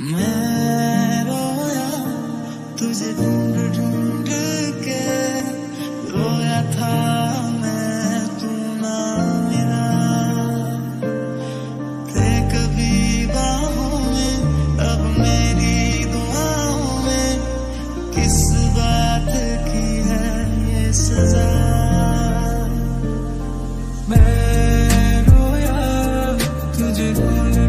मैं रोया तुझे ढूंढ ढूंढ के, रोया था मैं तू ना मिला। थे कभी बाहों में, अब मेरी दुआओं में, किस बात की है ये सजा। मैं रोया तुझे ढूंढ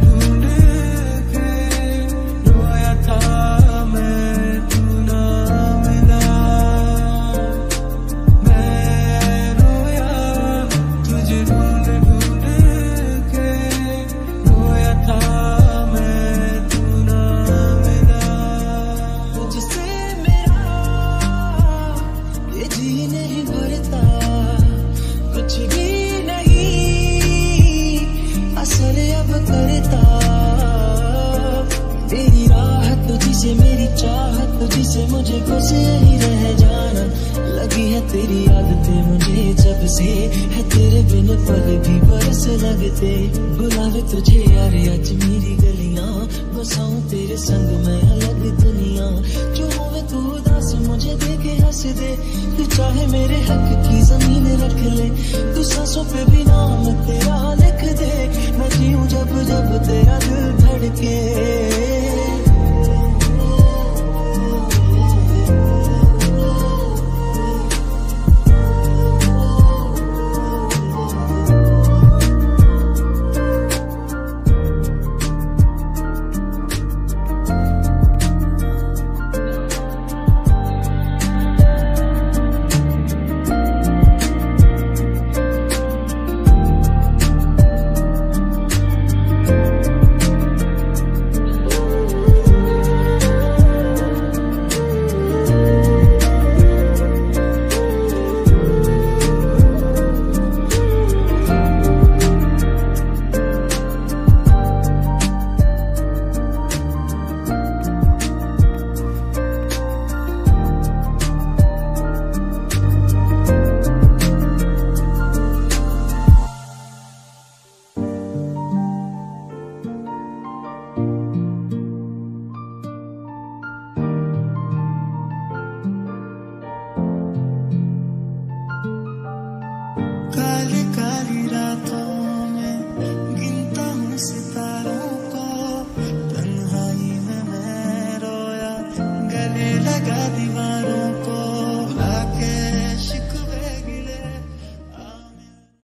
तुझसे मुझे कुछ नहीं रह जाना। लगी है तेरी आदतें मुझे जब से, है तेरे बिन पल भी बरस लगते। बुलावे तुझे यार आज मेरी गलियां, बसाऊं तेरे संग मैं अलग दुनिया। जो होवे तू उदास मुझे देखे हंस दे, तू चाहे मेरे हक की जमीन रख ले। तू सांसों पे भी नाम तेरा लिख दे, मैं जीऊं जब जब तेरा दिल